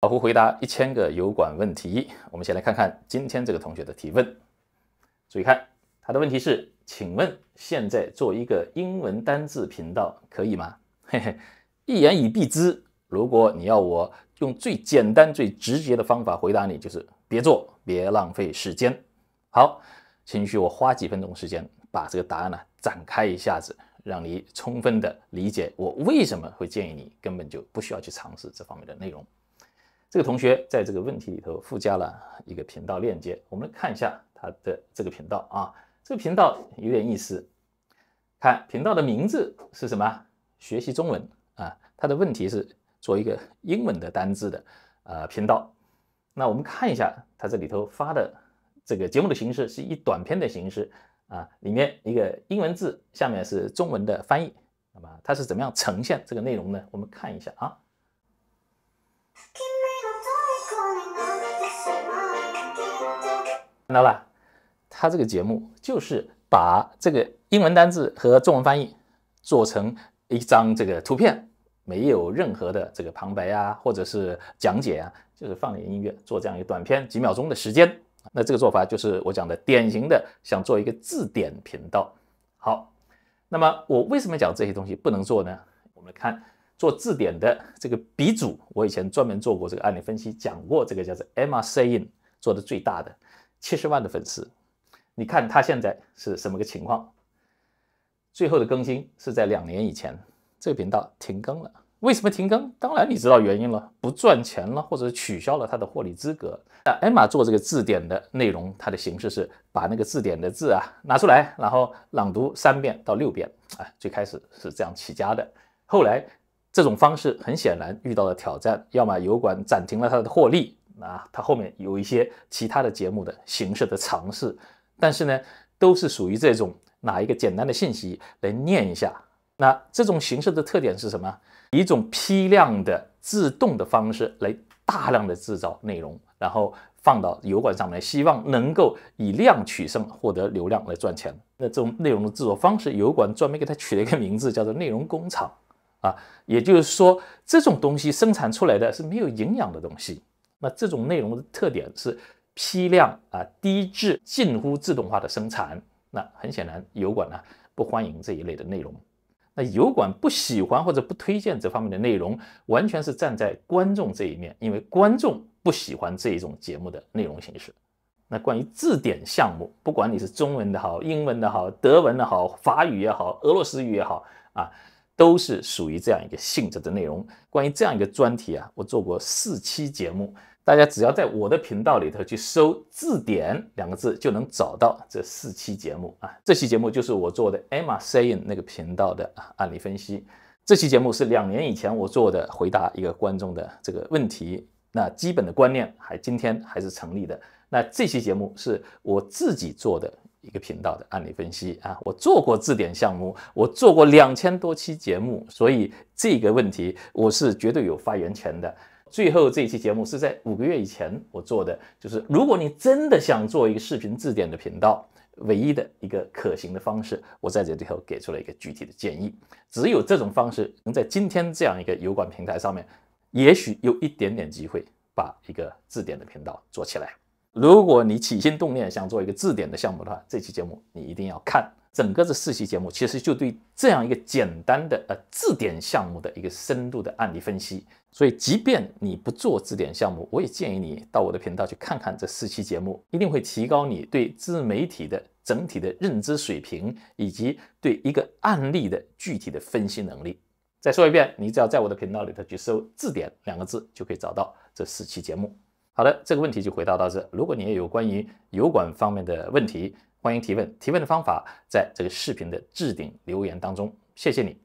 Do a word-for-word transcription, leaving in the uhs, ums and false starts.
老胡回答一千个油管问题，我们先来看看今天这个同学的提问。注意看，他的问题是：请问现在做一个英文单字频道可以吗？嘿嘿，一言以蔽之，如果你要我用最简单、最直接的方法回答你，就是别做，别浪费时间。好，请许我花几分钟时间把这个答案呢、啊、展开一下子，让你充分的理解我为什么会建议你根本就不需要去尝试这方面的内容。 这个同学在这个问题里头附加了一个频道链接，我们来看一下他的这个频道啊，这个频道有点意思。看频道的名字是什么？学习中文啊。他的问题是做一个英文的单字的呃频道。那我们看一下他这里头发的这个节目的形式是以短片的形式啊，里面一个英文字，下面是中文的翻译。那么它是怎么样呈现这个内容呢？我们看一下啊。 看到了，他这个节目就是把这个英文单字和中文翻译做成一张这个图片，没有任何的这个旁白啊，或者是讲解啊，就是放点音乐，做这样一个短片，几秒钟的时间。那这个做法就是我讲的典型的想做一个字典频道。好，那么我为什么讲这些东西不能做呢？我们看做字典的这个鼻祖，我以前专门做过这个案例分析，讲过这个叫做 Emma Saying 做的最大的。 七十万的粉丝，你看他现在是什么个情况？最后的更新是在两年以前，这个频道停更了。为什么停更？当然你知道原因了，不赚钱了，或者取消了他的获利资格。那 Emma 做这个字典的内容，它的形式是把那个字典的字啊拿出来，然后朗读三遍到六遍。哎，最开始是这样起家的，后来这种方式很显然遇到了挑战，要么油管暂停了他的获利。 啊，他后面有一些其他的节目的形式的尝试，但是呢，都是属于这种拿一个简单的信息来念一下。那这种形式的特点是什么？一种批量的自动的方式来大量的制造内容，然后放到油管上面，希望能够以量取胜，获得流量来赚钱。那这种内容的制作方式，油管专门给它取了一个名字，叫做内容工厂啊。也就是说，这种东西生产出来的是没有营养的东西。 那这种内容的特点是批量啊、低质、近乎自动化的生产。那很显然，油管呢不欢迎这一类的内容。那油管不喜欢或者不推荐这方面的内容，完全是站在观众这一面，因为观众不喜欢这一种节目的内容形式。那关于字典项目，不管你是中文的好、英文的好、德文的好、法语也好、俄罗斯语也好啊，都是属于这样一个性质的内容。关于这样一个专题啊，我做过四期节目。 大家只要在我的频道里头去搜“字典”两个字，就能找到这四期节目啊。这期节目就是我做的 Emma Saying 那个频道的案例分析。这期节目是两年以前我做的，回答一个观众的这个问题。那基本的观念还今天还是成立的。那这期节目是我自己做的一个频道的案例分析啊。我做过字典项目，我做过两千多期节目，所以这个问题我是绝对有发言权的。 最后这一期节目是在五个月以前我做的，就是如果你真的想做一个视频字典的频道，唯一的一个可行的方式，我在这里头给出了一个具体的建议。只有这种方式能在今天这样一个油管平台上面，也许有一点点机会把一个字典的频道做起来。如果你起心动念想做一个字典的项目的话，这期节目你一定要看。 整个这四期节目其实就对这样一个简单的呃字典项目的一个深度的案例分析，所以即便你不做字典项目，我也建议你到我的频道去看看这四期节目，一定会提高你对自媒体的整体的认知水平，以及对一个案例的具体的分析能力。再说一遍，你只要在我的频道里头去搜“字典”两个字，就可以找到这四期节目。好的，这个问题就回答到这。如果你也有关于油管方面的问题， 欢迎提问，提问的方法在这个视频的置顶留言当中。谢谢你。